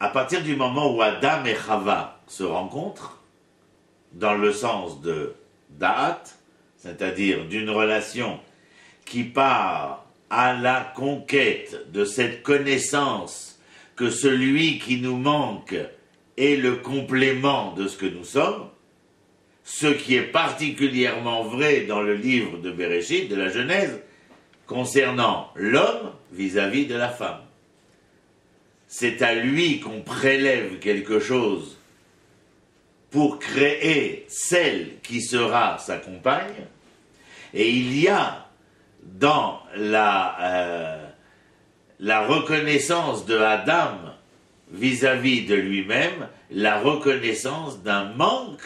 à partir du moment où Adam et Chava se rencontrent, dans le sens de Da'at, c'est-à-dire d'une relation qui part à la conquête de cette connaissance que celui qui nous manque est le complément de ce que nous sommes, ce qui est particulièrement vrai dans le livre de Béréchit, de la Genèse, concernant l'homme vis-à-vis de la femme. C'est à lui qu'on prélève quelque chose pour créer celle qui sera sa compagne, et il y a dans la reconnaissance de Adam vis-à-vis de lui-même, la reconnaissance d'un manque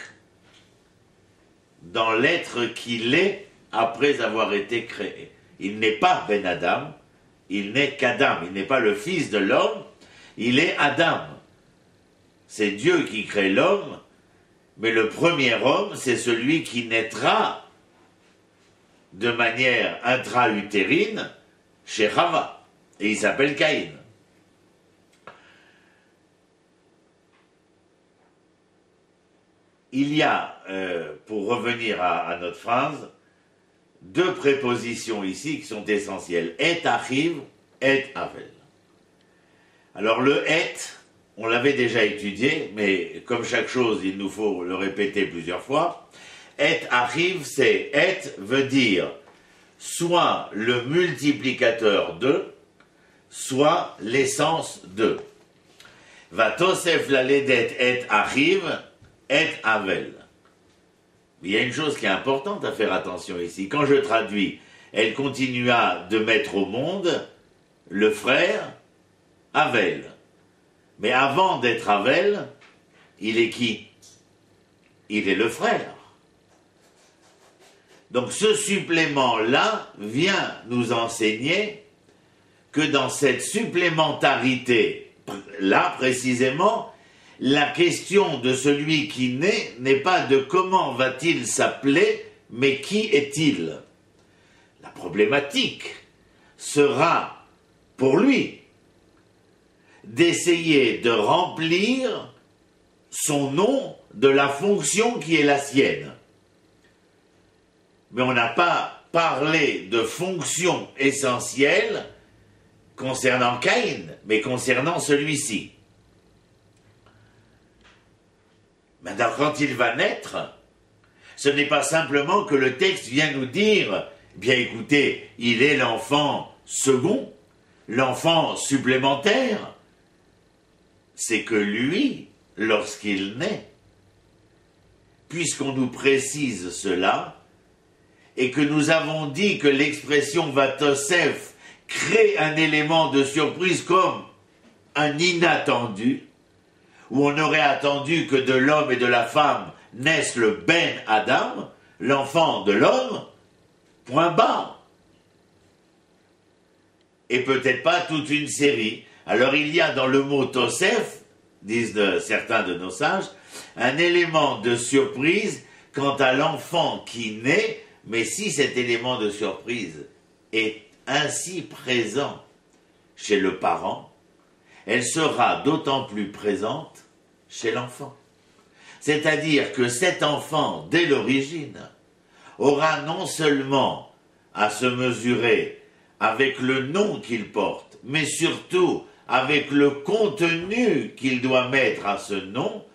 dans l'être qu'il est après avoir été créé. Il n'est pas Ben Adam, il n'est qu'Adam, il n'est pas le fils de l'homme, il est Adam. C'est Dieu qui crée l'homme, mais le premier homme, c'est celui qui naîtra de manière intra-utérine chez Chava, et il s'appelle Caïn. Il y a, pour revenir à notre phrase, deux prépositions ici qui sont essentielles. Et arrive, et avel. Alors le et, on l'avait déjà étudié, mais comme chaque chose, il nous faut le répéter plusieurs fois. Et arrive, c'est et veut dire soit le multiplicateur de, soit l'essence de. Va tosef la ledet et arrive. Et Avel. Il y a une chose qui est importante à faire attention ici. Quand je traduis, elle continua de mettre au monde le frère Avel. Mais avant d'être Avel, il est qui? Il est le frère. Donc ce supplément-là vient nous enseigner que dans cette supplémentarité-là précisément, la question de celui qui naît n'est pas de comment va-t-il s'appeler, mais qui est-il? La problématique sera, pour lui, d'essayer de remplir son nom de la fonction qui est la sienne. Mais on n'a pas parlé de fonction essentielle concernant Caïn, mais concernant celui-ci. Maintenant, quand il va naître, ce n'est pas simplement que le texte vient nous dire « Bien écoutez, il est l'enfant second, l'enfant supplémentaire ». C'est que lui, lorsqu'il naît, puisqu'on nous précise cela, et que nous avons dit que l'expression « Vatosef » crée un élément de surprise comme un inattendu, où on aurait attendu que de l'homme et de la femme naisse le Ben Adam, l'enfant de l'homme, point barre. Et peut-être pas toute une série. Alors il y a dans le mot Tosef, disent certains de nos sages, un élément de surprise quant à l'enfant qui naît, mais si cet élément de surprise est ainsi présent chez le parent, elle sera d'autant plus présente chez l'enfant. C'est-à-dire que cet enfant, dès l'origine, aura non seulement à se mesurer avec le nom qu'il porte, mais surtout avec le contenu qu'il doit mettre à ce nom,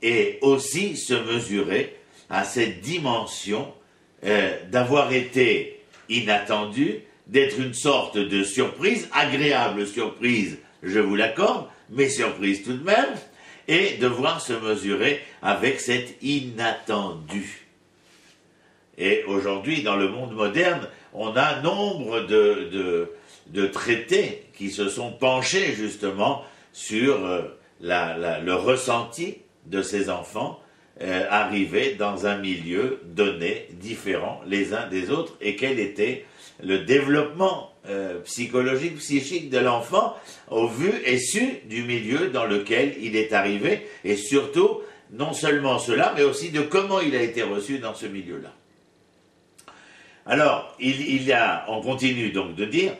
et aussi se mesurer à cette dimension d'avoir été inattendu, d'être une sorte de surprise, agréable surprise, je vous l'accorde, mais surprise tout de même, et devoir se mesurer avec cet inattendu. Et aujourd'hui, dans le monde moderne, on a nombre de traités qui se sont penchés justement sur le ressenti de ces enfants arrivés dans un milieu donné, différent les uns des autres, et quel était le développement psychologique, psychique de l'enfant au vu et su du milieu dans lequel il est arrivé, et surtout, non seulement cela, mais aussi de comment il a été reçu dans ce milieu-là. Alors, on continue donc de dire,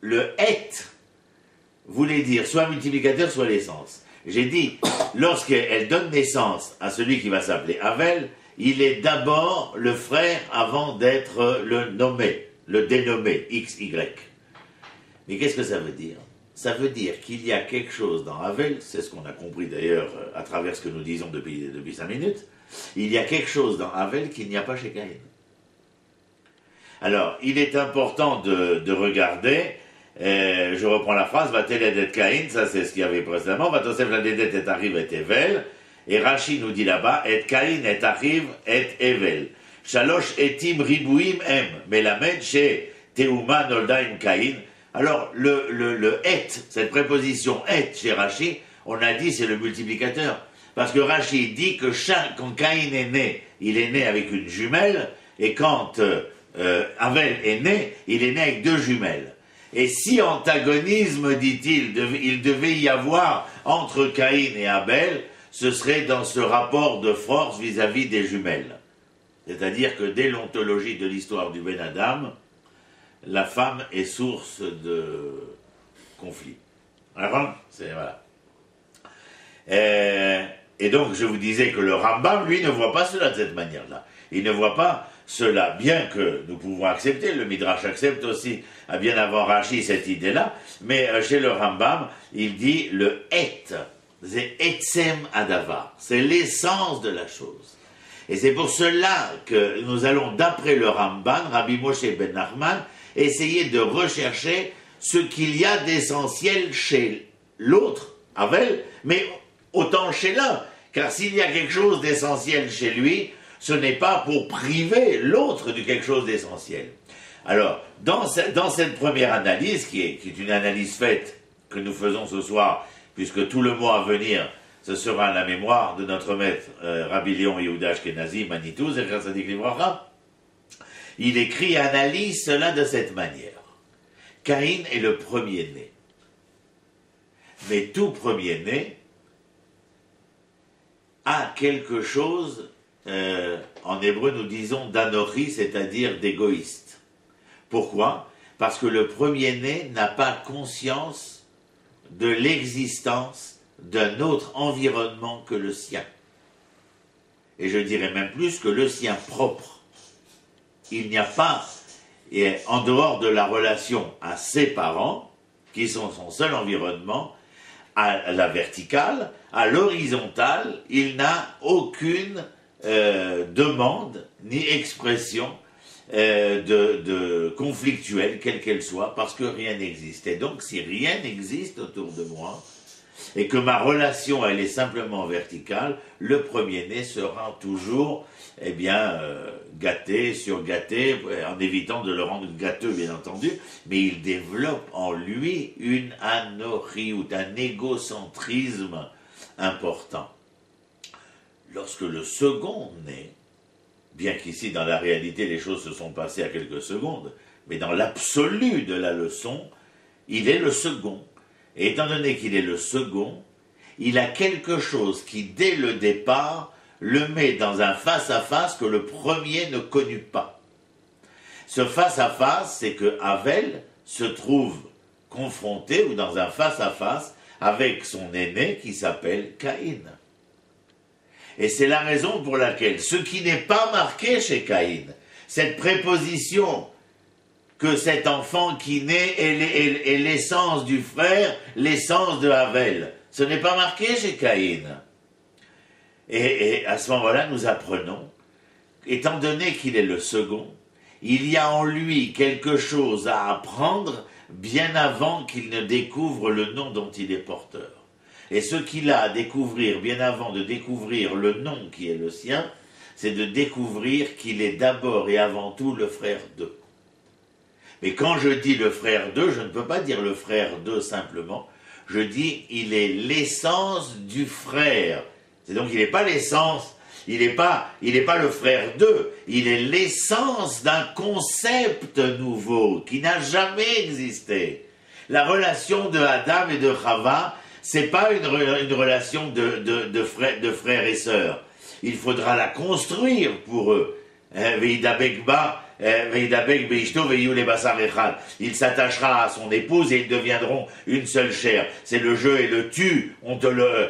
le « et » voulait dire soit multiplicateur, soit l'essence. J'ai dit, lorsqu'elle donne naissance à celui qui va s'appeler Abel, il est d'abord le frère avant d'être le nommé, le dénommé, XY. Mais qu'est-ce que ça veut dire? Ça veut dire qu'il y a quelque chose dans Abel, c'est ce qu'on a compris d'ailleurs à travers ce que nous disons depuis 5 minutes, il y a quelque chose dans Abel qu'il n'y a pas chez Caïn. Alors, il est important de regarder, je reprends la phrase, « Vateledet Caïn », ça c'est ce qu'il y avait précédemment, « Vatosef la dedet et arrive et Evel », et Rashi nous dit là-bas, « Et Caïn et arrive et Evel ». « Shalosh etim ribouim em » mais la mène chez Teuma noldaim Caïn. Alors, le « et », cette préposition « et » chez Rashi, on a dit c'est le multiplicateur. Parce que Rashi dit que quand Caïn est né, il est né avec une jumelle, et quand Abel est né, il est né avec deux jumelles. Et si antagonisme, dit-il, il devait y avoir entre Caïn et Abel, ce serait dans ce rapport de force vis-à-vis des jumelles. C'est-à-dire que dès l'ontologie de l'histoire du Ben Adam, la femme est source de conflit. Alors, voilà. Et donc, je vous disais que le Rambam, lui, ne voit pas cela de cette manière-là. Il ne voit pas cela, bien que nous pouvons accepter, le Midrash accepte aussi, bien avant Rashi, cette idée-là, mais chez le Rambam, il dit le « et », c'est « etsem adavar », c'est l'essence de la chose. Et c'est pour cela que nous allons, d'après le Ramban, Rabbi Moshe ben Nachman, essayer de rechercher ce qu'il y a d'essentiel chez l'autre, Abel, mais autant chez l'un. Car s'il y a quelque chose d'essentiel chez lui, ce n'est pas pour priver l'autre de quelque chose d'essentiel. Alors, dans cette première analyse, qui est une analyse faite que nous faisons ce soir, puisque tout le mois à venir, ce sera la mémoire de notre maître, Rabbi Léon Yehuda Ashkenazi, Manitou, Zecher Tzadik Livracha. Il écrit et analyse cela de cette manière. Caïn est le premier-né. Mais tout premier-né a quelque chose, en hébreu nous disons d'anori, c'est-à-dire d'égoïste. Pourquoi? Parce que le premier-né n'a pas conscience de l'existence d'un autre environnement que le sien. Et je dirais même plus que le sien propre. Il n'y a pas, et en dehors de la relation à ses parents, qui sont son seul environnement, à la verticale, à l'horizontale, il n'a aucune demande ni expression de conflictuelle, quelle qu'elle soit, parce que rien n'existe. Et donc, si rien n'existe autour de moi, et que ma relation, elle est simplement verticale, le premier-né sera toujours, eh bien, gâté, surgâté, en évitant de le rendre gâteux, bien entendu, mais il développe en lui une anorie ou un égocentrisme important. Lorsque le second né, bien qu'ici, dans la réalité, les choses se sont passées à quelques secondes, mais dans l'absolu de la leçon, il est le second. Et étant donné qu'il est le second, il a quelque chose qui, dès le départ, le met dans un face-à-face que le premier ne connut pas. Ce face-à-face, c'est que Abel se trouve confronté ou dans un face-à-face avec son aîné qui s'appelle Caïn. Et c'est la raison pour laquelle ce qui n'est pas marqué chez Caïn, cette préposition que cet enfant qui naît est l'essence du frère, l'essence de Abel. Ce n'est pas marqué chez Caïn. Et à ce moment-là, nous apprenons, étant donné qu'il est le second, il y a en lui quelque chose à apprendre bien avant qu'il ne découvre le nom dont il est porteur. Et ce qu'il a à découvrir, bien avant de découvrir le nom qui est le sien, c'est de découvrir qu'il est d'abord et avant tout le frère d'eux. Mais quand je dis le frère d'eux, je ne peux pas dire le frère d'eux simplement. Je dis, il est l'essence du frère. C'est donc, il n'est pas l'essence, il n'est pas le frère d'eux. Il est l'essence d'un concept nouveau qui n'a jamais existé. La relation de Adam et de Chava, c'est pas une relation de frères et sœurs. Il faudra la construire pour eux. Veida Begba Il s'attachera à son épouse et ils deviendront une seule chair. C'est le jeu et le tu. On te le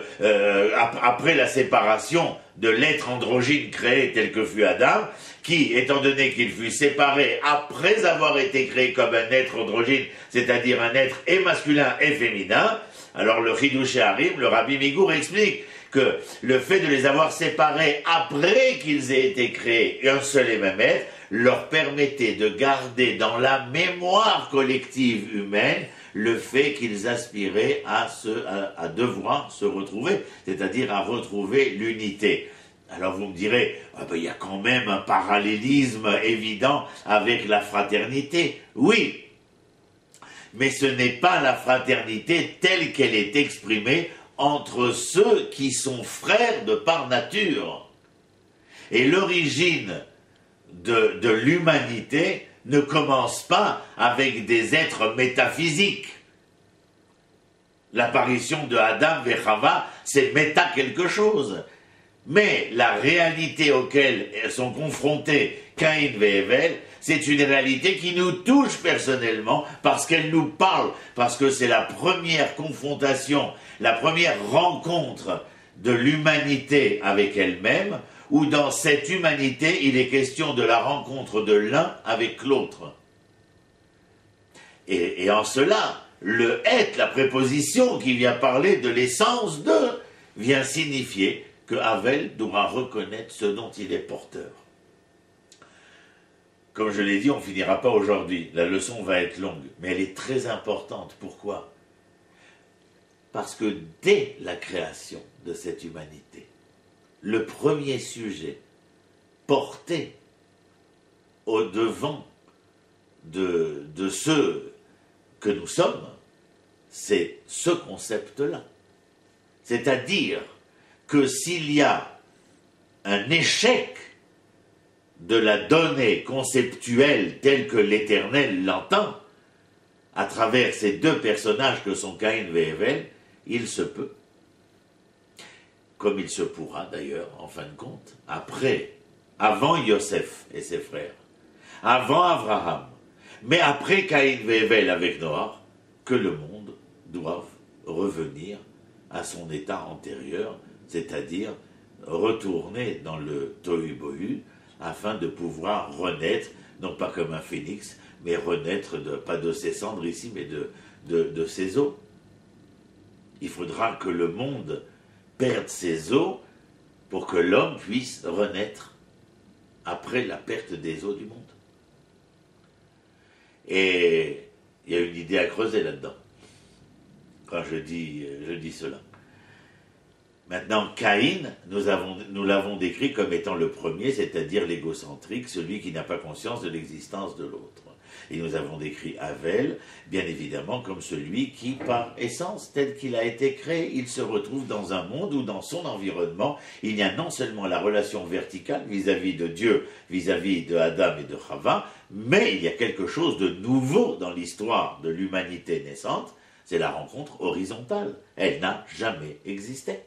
après la séparation de l'être androgyne créé tel que fut Adam, qui, étant donné qu'il fut séparé après avoir été créé comme un être androgyne, c'est-à-dire un être et masculin et féminin, alors le Chidouché Harim, le Rabbi Migour explique que le fait de les avoir séparés après qu'ils aient été créés un seul et même être, leur permettait de garder dans la mémoire collective humaine le fait qu'ils aspiraient à devoir se retrouver, c'est-à-dire à retrouver l'unité. Alors vous me direz, ah ben, y a quand même un parallélisme évident avec la fraternité. Oui, mais ce n'est pas la fraternité telle qu'elle est exprimée entre ceux qui sont frères de par nature. Et l'origine de l'humanité ne commence pas avec des êtres métaphysiques. L'apparition de Adam et Chava, c'est méta quelque chose. Mais la réalité auquel sont confrontés Caïn et Hevel, c'est une réalité qui nous touche personnellement parce qu'elle nous parle, parce que c'est la première confrontation, la première rencontre de l'humanité avec elle-même, où dans cette humanité, il est question de la rencontre de l'un avec l'autre. Et en cela, le être, la préposition qui vient parler de l'essence de, vient signifier que Havel devra reconnaître ce dont il est porteur. Comme je l'ai dit, on ne finira pas aujourd'hui. La leçon va être longue, mais elle est très importante. Pourquoi? Parce que dès la création de cette humanité, le premier sujet porté au devant de ce que nous sommes, c'est ce concept-là. C'est-à-dire que s'il y a un échec de la donnée conceptuelle telle que l'Éternel l'entend, à travers ces deux personnages que sont Caïn et Hevel, il se peut, comme il se pourra d'ailleurs, en fin de compte, après, avant Yosef et ses frères, avant Abraham, mais après Caïn et Hevel avec Noah, que le monde doive revenir à son état antérieur, c'est-à-dire retourner dans le Tohu-Bohu, afin de pouvoir renaître, non pas comme un phénix, mais renaître, pas de ses cendres ici, mais de ses eaux. Il faudra que le monde perde ses eaux pour que l'homme puisse renaître après la perte des eaux du monde. Et il y a une idée à creuser là-dedans, quand je dis cela. Maintenant, Caïn, nous l'avons décrit comme étant le premier, c'est-à-dire l'égocentrique, celui qui n'a pas conscience de l'existence de l'autre. Et nous avons décrit Havel, bien évidemment, comme celui qui, par essence, tel qu'il a été créé, il se retrouve dans un monde où, dans son environnement, il y a non seulement la relation verticale vis-à-vis de Dieu, vis-à-vis de Adam et de Chava, mais il y a quelque chose de nouveau dans l'histoire de l'humanité naissante, c'est la rencontre horizontale. Elle n'a jamais existé.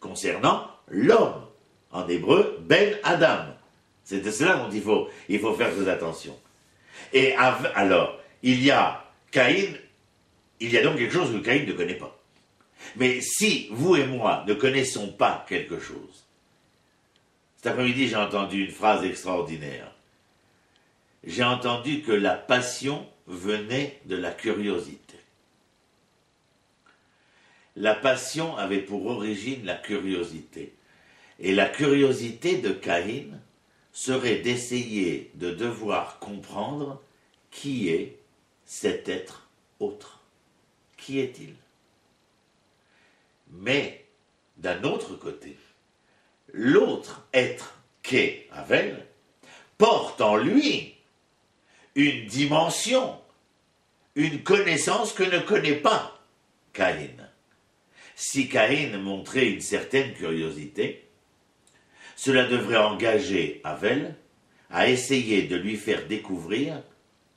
Concernant l'homme, en hébreu, Ben Adam. C'est de cela dont il faut faire très attention. Et alors, il y a Caïn, il y a donc quelque chose que Caïn ne connaît pas. Mais si vous et moi ne connaissons pas quelque chose, cet après-midi j'ai entendu une phrase extraordinaire. J'ai entendu que la passion venait de la curiosité. La passion avait pour origine la curiosité. Et la curiosité de Caïn serait d'essayer de devoir comprendre qui est cet être autre. Qui est-il? Mais, d'un autre côté, l'autre être qu'est Havel porte en lui une dimension, une connaissance que ne connaît pas Caïn. Si Caïn montrait une certaine curiosité, cela devrait engager Havel à essayer de lui faire découvrir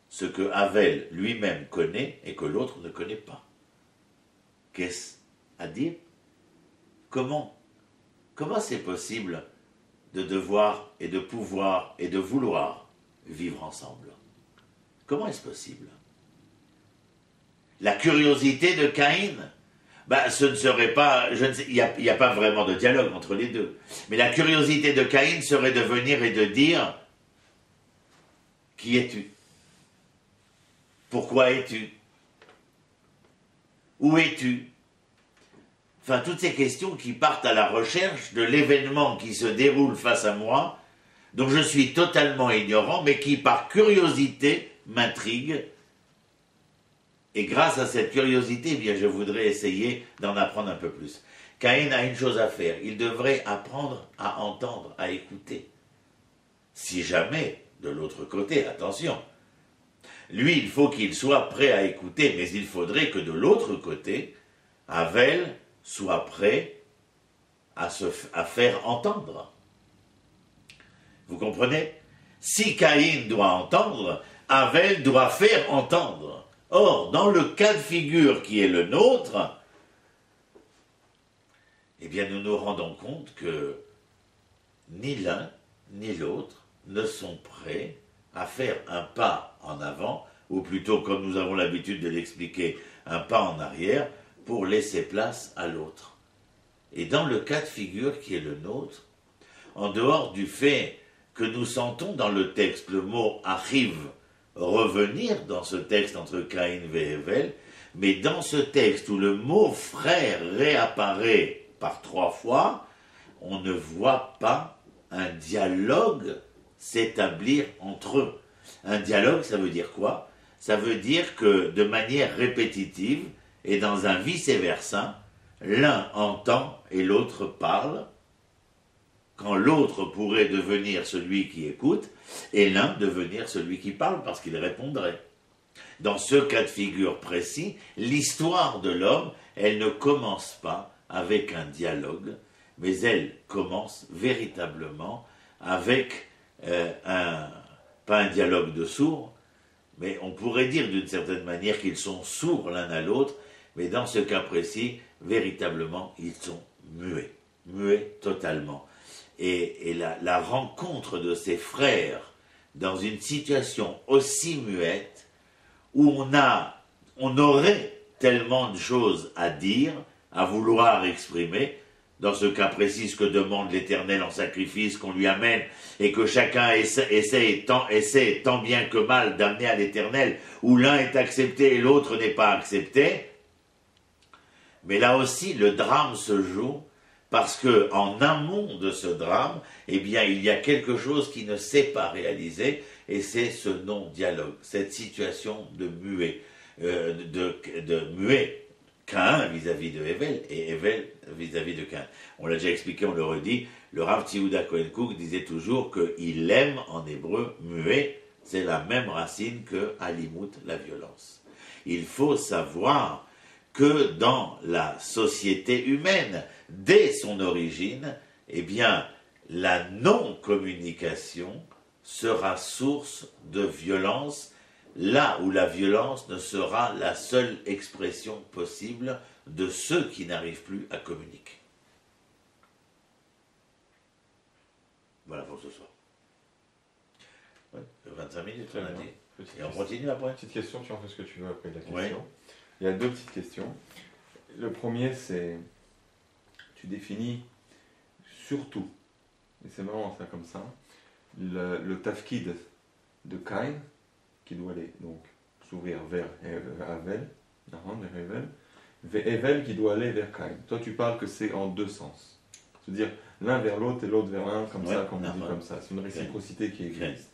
ce que Havel lui-même connaît et que l'autre ne connaît pas. Qu'est-ce à dire? Comment c'est possible de devoir et de pouvoir et de vouloir vivre ensemble. Comment est-ce possible? La curiosité de Caïn, ben, ce ne serait pas, il n'y a pas vraiment de dialogue entre les deux, mais la curiosité de Caïn serait de venir et de dire « Qui es-tu? Pourquoi es-tu? Où es-tu » Enfin, toutes ces questions qui partent à la recherche de l'événement qui se déroule face à moi, dont je suis totalement ignorant, mais qui, par curiosité, m'intrigue. Et grâce à cette curiosité, eh bien, je voudrais essayer d'en apprendre un peu plus. Caïn a une chose à faire, il devrait apprendre à entendre, à écouter. Si jamais, de l'autre côté, attention, lui, il faut qu'il soit prêt à écouter, mais il faudrait que de l'autre côté, Abel soit prêt à faire entendre. Vous comprenez? Si Caïn doit entendre, Abel doit faire entendre. Or, dans le cas de figure qui est le nôtre, eh bien nous nous rendons compte que ni l'un ni l'autre ne sont prêts à faire un pas en avant, ou plutôt, comme nous avons l'habitude de l'expliquer, un pas en arrière, pour laisser place à l'autre. Et dans le cas de figure qui est le nôtre, en dehors du fait que nous sentons dans le texte le mot « arrive » revenir dans ce texte entre Caïn et Abel, mais dans ce texte où le mot « frère » réapparaît par 3 fois, on ne voit pas un dialogue s'établir entre eux. Un dialogue, ça veut dire quoi? Ça veut dire que, de manière répétitive, et dans un vice-versa, l'un entend et l'autre parle, quand l'autre pourrait devenir celui qui écoute, et l'un devenir celui qui parle parce qu'il répondrait. Dans ce cas de figure précis, l'histoire de l'homme, elle ne commence pas avec un dialogue, mais elle commence véritablement avec pas un dialogue de sourds, mais on pourrait dire d'une certaine manière qu'ils sont sourds l'un à l'autre, mais dans ce cas précis, véritablement, ils sont muets, muets totalement. Et la rencontre de ces frères dans une situation aussi muette, où on aurait tellement de choses à dire, à vouloir exprimer, dans ce cas précis, ce que demande l'Éternel en sacrifice qu'on lui amène, et que chacun essaie tant bien que mal d'amener à l'Éternel, où l'un est accepté et l'autre n'est pas accepté. Mais là aussi, le drame se joue, parce qu'en amont de ce drame, eh bien, il y a quelque chose qui ne s'est pas réalisé, et c'est ce non-dialogue, cette situation de muet, Caïn vis-à-vis de Abel, et Abel vis-à-vis de Caïn. On l'a déjà expliqué, on le redit, le Rav Tzihouda Cohen Cook disait toujours qu'il aime en hébreu muet, c'est la même racine que alimut, la violence. Il faut savoir que dans la société humaine, dès son origine, eh bien, la non-communication sera source de violence, là où la violence ne sera la seule expression possible de ceux qui n'arrivent plus à communiquer. Voilà pour ce soir. Ouais, 25 minutes, on a dit. Et on continue après. Petite question, tu en fais ce que tu veux après la question. Ouais. Il y a 2 petites questions. Le premier, c'est... Tu définis surtout, et c'est marrant ça comme ça, le tafkid de Caïn, qui doit aller donc s'ouvrir vers Abel, Abel qui doit aller vers Caïn. Toi tu parles que c'est en 2 sens, c'est-à-dire l'un vers l'autre et l'autre vers l'un, comme ouais, ça, comme on dit comme ça. C'est une réciprocité qui existe.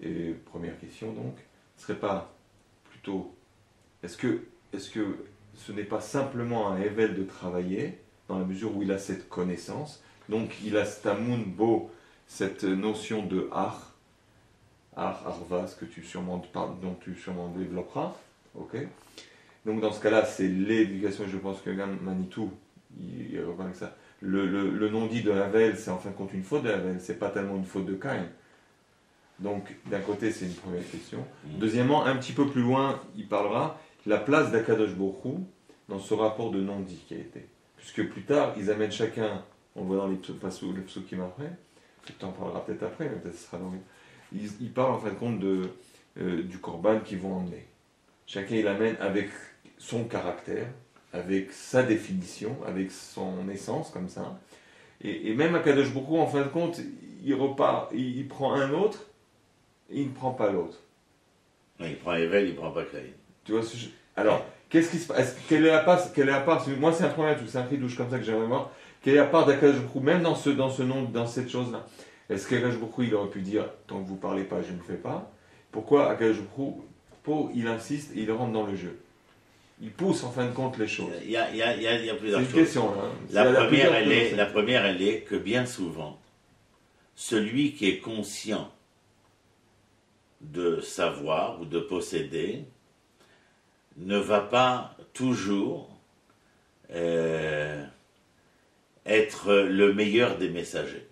Et première question donc, ce serait pas plutôt, est-ce que ce n'est pas simplement à Abel de travailler, dans la mesure où il a cette connaissance, donc il a stamun bo, cette notion de har, Arvas, dont tu sûrement développeras, ok. Donc dans ce cas-là, c'est l'éducation, je pense que Manitou, il revient avec ça. Le non-dit de Abel, c'est en fin de compte une faute de Abel, c'est pas tellement une faute de Caïn. Donc d'un côté, c'est une première question. Deuxièmement, un petit peu plus loin, il parlera la place d'Akadosh Baruch Hu dans ce rapport de non-dit qui a été. Puisque plus tard, ils amènent chacun, on le voit dans les psaumes qui m'après, tu en parleras peut-être après, mais peut-être ce sera dans ils parlent en fin de compte de, du corban qu'ils vont emmener. Chacun il amène avec son caractère, avec sa définition, avec son essence, comme ça. Et même Akadosh Baruch Hou, en fin de compte, il repart, il prend un autre, et il ne prend pas l'autre. Il prend Evel, il ne prend pas Caïn. Tu vois ce... Alors, qu'est-ce qui se passe? Quelle est la part, moi, c'est un problème, c'est un fridouche comme ça que j'aimerais voir. Quelle est la part d'Akadosh Baruch Hou, même dans ce nom, dans cette chose-là? Est-ce qu'Akadosh Baruch Hou, il aurait pu dire, tant que vous ne parlez pas, je ne fais pas? Pourquoi Akadosh Baruch Hou, il insiste et il rentre dans le jeu? Il pousse en fin de compte les choses. Il y a plusieurs choses. C'est une question. Hein. La première, elle est que bien souvent, celui qui est conscient de savoir ou de posséder ne va pas toujours être le meilleur des messagers.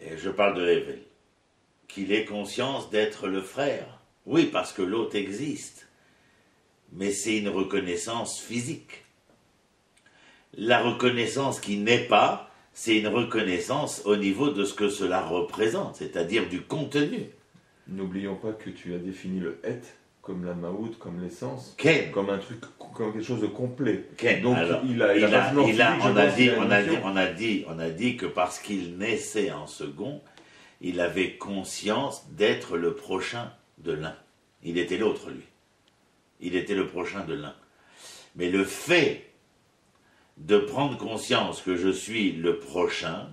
Et je parle de Hevel, qu'il ait conscience d'être le frère. Oui, parce que l'autre existe, mais c'est une reconnaissance physique. La reconnaissance qui n'est pas, c'est une reconnaissance au niveau de ce que cela représente, c'est-à-dire du contenu. N'oublions pas que tu as défini le « être » comme la maout, comme l'essence, comme un truc, comme quelque chose de complet. Donc alors, on a dit que parce qu'il naissait en second, il avait conscience d'être le prochain de l'un. Il était l'autre, lui. Il était le prochain de l'un. Mais le fait de prendre conscience que je suis le prochain,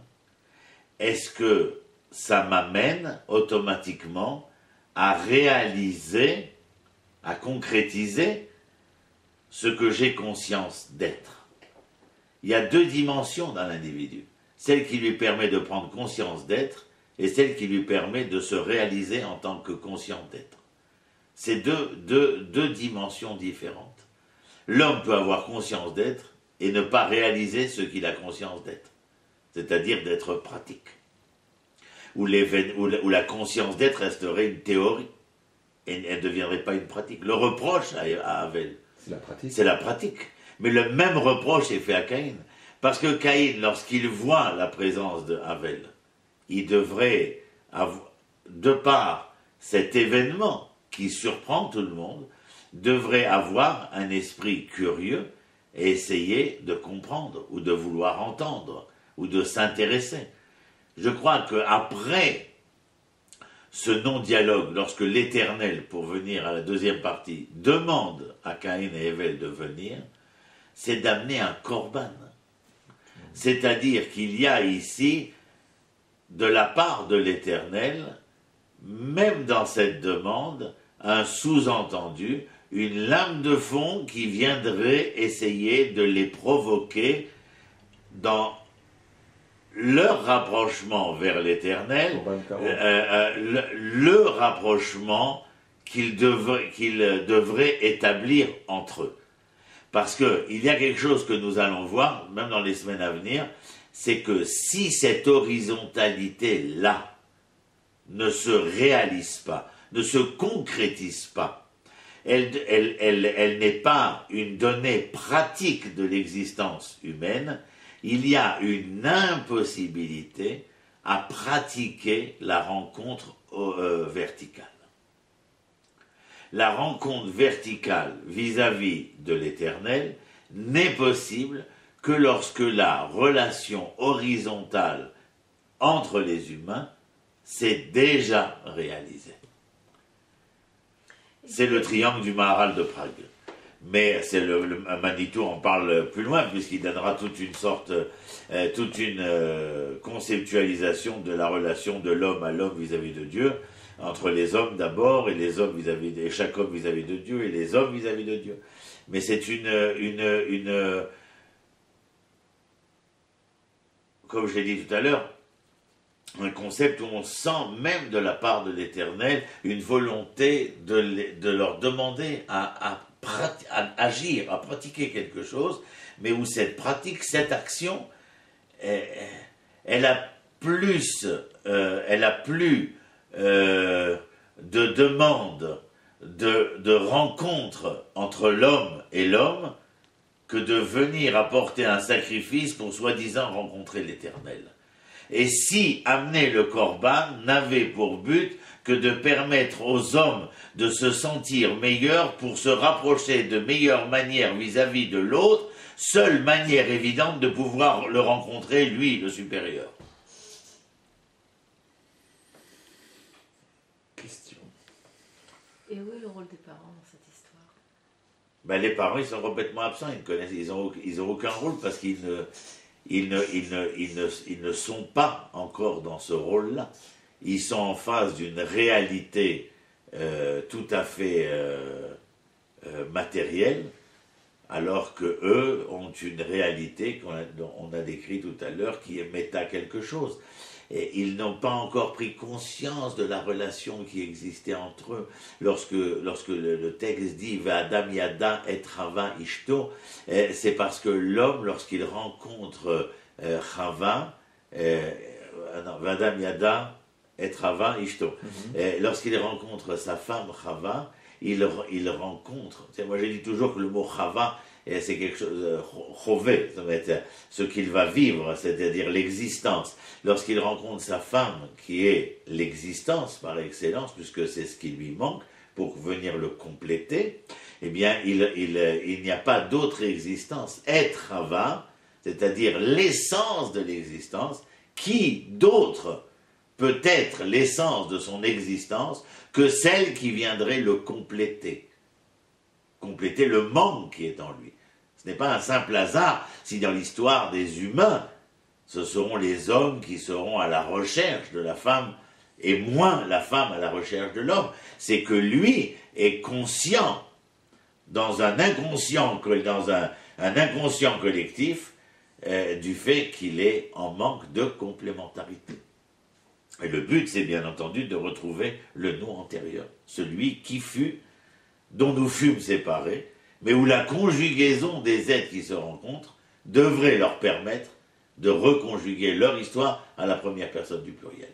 est-ce que ça m'amène automatiquement à réaliser, à concrétiser ce que j'ai conscience d'être? Il y a deux dimensions dans l'individu. Celle qui lui permet de prendre conscience d'être et celle qui lui permet de se réaliser en tant que conscient d'être. C'est deux dimensions différentes. L'homme peut avoir conscience d'être et ne pas réaliser ce qu'il a conscience d'être, c'est-à-dire d'être pratique. Ou la conscience d'être resterait une théorie et elle ne deviendrait pas une pratique. Le reproche à Havel, c'est la pratique. Mais le même reproche est fait à Caïn, parce que Caïn, lorsqu'il voit la présence de Havel, il devrait, de par cet événement qui surprend tout le monde, devrait avoir un esprit curieux et essayer de comprendre ou de vouloir entendre ou de s'intéresser. Je crois qu'après ce non-dialogue, lorsque l'Éternel, pour venir à la deuxième partie, demande à Caïn et Hevel de venir, c'est d'amener un corban. C'est-à-dire qu'il y a ici... de la part de l'Éternel, même dans cette demande, un sous-entendu, une lame de fond qui viendrait essayer de les provoquer dans leur rapprochement vers l'Éternel, le rapprochement qu'ils devraient établir entre eux. Parce qu'il y a quelque chose que nous allons voir, même dans les semaines à venir, c'est que si cette horizontalité-là ne se réalise pas, ne se concrétise pas, elle n'est pas une donnée pratique de l'existence humaine, il y a une impossibilité à pratiquer la rencontre verticale. La rencontre verticale vis-à-vis de l'Éternel n'est possible que lorsque la relation horizontale entre les humains s'est déjà réalisée. C'est le triangle du Maharal de Prague. Mais Manitou en parle plus loin, puisqu'il donnera toute une sorte, conceptualisation de la relation de l'homme à l'homme vis-à-vis de Dieu, entre les hommes d'abord et les hommes vis-à-vis de chaque homme vis-à-vis de Dieu et les hommes vis-à-vis de Dieu. Mais c'est une comme je l'ai dit tout à l'heure, un concept où on sent même de la part de l'Éternel une volonté de leur demander à agir, à pratiquer quelque chose, mais où cette pratique, cette action, elle a plus de demandes, de rencontres entre l'homme et l'homme, que de venir apporter un sacrifice pour soi-disant rencontrer l'Éternel. et si amener le corban n'avait pour but que de permettre aux hommes de se sentir meilleurs pour se rapprocher de meilleure manière vis-à-vis de l'autre, seule manière évidente de pouvoir le rencontrer, lui, le supérieur. Question. Et où est le rôle des parents dans cette histoire? Ben, les parents, ils sont complètement absents, ils ne connaissent, ils ont aucun rôle parce qu'ils ne sont pas encore dans ce rôle-là. Ils sont en face d'une réalité tout à fait matérielle, alors que eux ont une réalité qu'on a décrite tout à l'heure qui est méta quelque chose. Et ils n'ont pas encore pris conscience de la relation qui existait entre eux. Lorsque le texte dit « Va'adam yada et Chava ishto », c'est parce que l'homme, lorsqu'il rencontre Chava, Va'adam yada et Chava ishto, lorsqu'il rencontre sa femme Chava, il rencontre. Moi j'ai dit toujours que le mot Chava, c'est quelque chose, chové, ce qu'il va vivre, c'est-à-dire l'existence. Lorsqu'il rencontre sa femme, qui est l'existence par excellence, puisque c'est ce qui lui manque pour venir le compléter, eh bien, il n'y a pas d'autre existence. Être Chava, c'est-à-dire l'essence de l'existence, qui d'autre peut être l'essence de son existence que celle qui viendrait le compléter. Compléter le manque qui est en lui. Ce n'est pas un simple hasard si dans l'histoire des humains, ce seront les hommes qui seront à la recherche de la femme et moins la femme à la recherche de l'homme. C'est que lui est conscient, dans un inconscient collectif, du fait qu'il est en manque de complémentarité. Et le but, c'est bien entendu de retrouver le nous antérieur, celui qui fut, dont nous fûmes séparés, mais où la conjugaison des êtres qui se rencontrent devrait leur permettre de reconjuguer leur histoire à la première personne du pluriel.